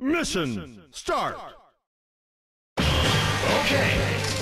Mission start! Okay!